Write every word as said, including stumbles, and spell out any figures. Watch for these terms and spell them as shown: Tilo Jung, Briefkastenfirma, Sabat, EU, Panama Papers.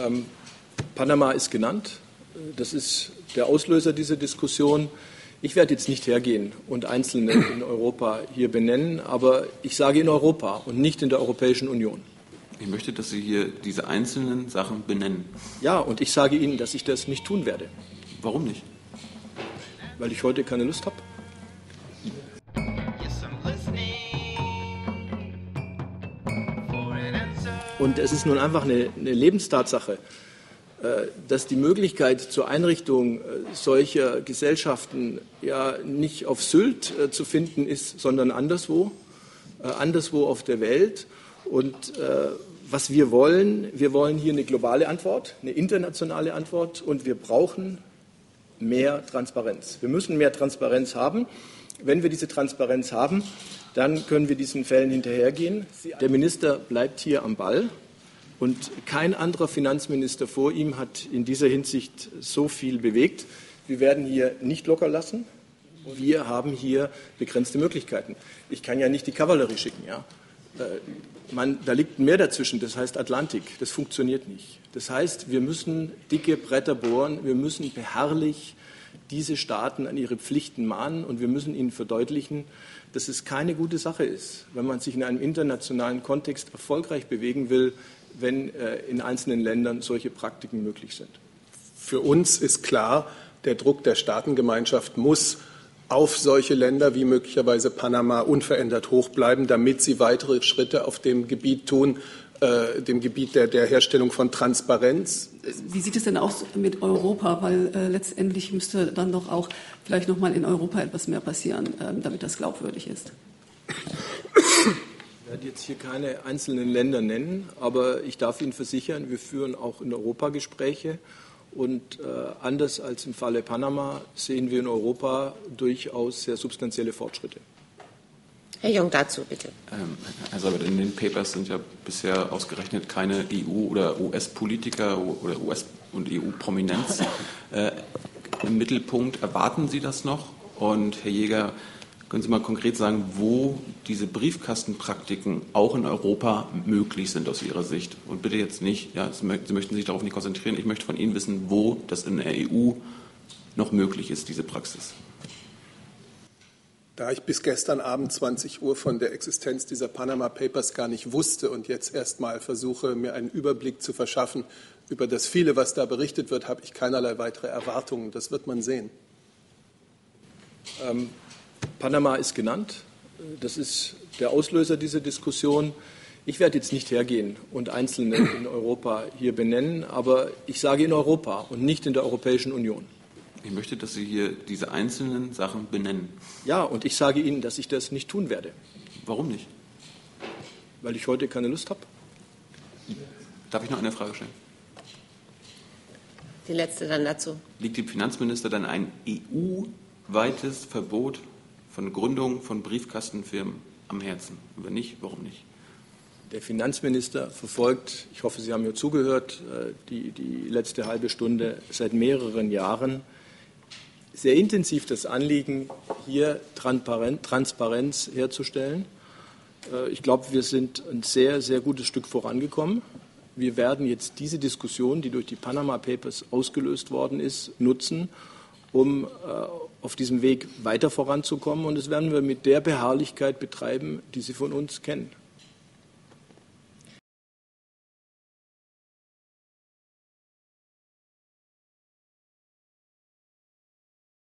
Ähm, Panama ist genannt. Das ist der Auslöser dieser Diskussion. Ich werde jetzt nicht hergehen und Einzelne in Europa hier benennen, aber ich sage in Europa und nicht in der Europäischen Union. Ich möchte, dass Sie hier diese einzelnen Sachen benennen. Ja, und ich sage Ihnen, dass ich das nicht tun werde. Warum nicht? Weil ich heute keine Lust habe. Und es ist nun einfach eine, eine Lebenstatsache, dass die Möglichkeit zur Einrichtung solcher Gesellschaften ja nicht auf Sylt zu finden ist, sondern anderswo, anderswo auf der Welt. Und äh, was wir wollen, wir wollen hier eine globale Antwort, eine internationale Antwort, und wir brauchen mehr Transparenz. Wir müssen mehr Transparenz haben. Wenn wir diese Transparenz haben, dann können wir diesen Fällen hinterhergehen. Der Minister bleibt hier am Ball, und kein anderer Finanzminister vor ihm hat in dieser Hinsicht so viel bewegt. Wir werden hier nicht locker lassen. Wir haben hier begrenzte Möglichkeiten. Ich kann ja nicht die Kavallerie schicken, ja. Man, da liegt ein Meer dazwischen, das heißt Atlantik. Das funktioniert nicht. Das heißt, wir müssen dicke Bretter bohren, wir müssen beharrlich diese Staaten an ihre Pflichten mahnen, und wir müssen ihnen verdeutlichen, dass es keine gute Sache ist, wenn man sich in einem internationalen Kontext erfolgreich bewegen will, wenn äh, in einzelnen Ländern solche Praktiken möglich sind. Für uns ist klar, der Druck der Staatengemeinschaft muss auf solche Länder wie möglicherweise Panama unverändert hoch bleiben, damit sie weitere Schritte auf dem Gebiet tun, äh, dem Gebiet der, der Herstellung von Transparenz. Wie sieht es denn aus mit Europa? Weil äh, letztendlich müsste dann doch auch vielleicht noch mal in Europa etwas mehr passieren, äh, damit das glaubwürdig ist. Ich werde jetzt hier keine einzelnen Länder nennen, aber ich darf Ihnen versichern, wir führen auch in Europa Gespräche. Und äh, anders als im Falle Panama sehen wir in Europa durchaus sehr substanzielle Fortschritte. Herr Jung, dazu bitte. Ähm, Herr Sabat, in den Papers sind ja bisher ausgerechnet keine E U- oder U S-Politiker oder U S- und E U-Prominenz äh, im Mittelpunkt. Erwarten Sie das noch? Und Herr Jäger, können Sie mal konkret sagen, wo diese Briefkastenpraktiken auch in Europa möglich sind aus Ihrer Sicht? Und bitte jetzt nicht, ja, Sie möchten sich darauf nicht konzentrieren. Ich möchte von Ihnen wissen, wo das in der E U noch möglich ist, diese Praxis. Da ich bis gestern Abend zwanzig Uhr von der Existenz dieser Panama Papers gar nicht wusste und jetzt erst mal versuche, mir einen Überblick zu verschaffen über das Viele, was da berichtet wird, habe ich keinerlei weitere Erwartungen. Das wird man sehen. Ähm Panama ist genannt. Das ist der Auslöser dieser Diskussion. Ich werde jetzt nicht hergehen und Einzelne in Europa hier benennen, aber ich sage in Europa und nicht in der Europäischen Union. Ich möchte, dass Sie hier diese einzelnen Sachen benennen. Ja, und ich sage Ihnen, dass ich das nicht tun werde. Warum nicht? Weil ich heute keine Lust habe. Darf ich noch eine Frage stellen? Die letzte dann dazu. Liegt dem Finanzminister dann ein E U-weites Verbot von Gründung von Briefkastenfirmen am Herzen? Wenn nicht, warum nicht? Der Finanzminister verfolgt, ich hoffe, Sie haben mir zugehört, die, die letzte halbe Stunde seit mehreren Jahren sehr intensiv das Anliegen, hier Transparenz herzustellen. Ich glaube, wir sind ein sehr, sehr gutes Stück vorangekommen. Wir werden jetzt diese Diskussion, die durch die Panama Papers ausgelöst worden ist, nutzen, um äh, auf diesem Weg weiter voranzukommen. Und das werden wir mit der Beharrlichkeit betreiben, die Sie von uns kennen.